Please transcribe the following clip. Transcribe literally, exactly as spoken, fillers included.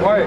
Why?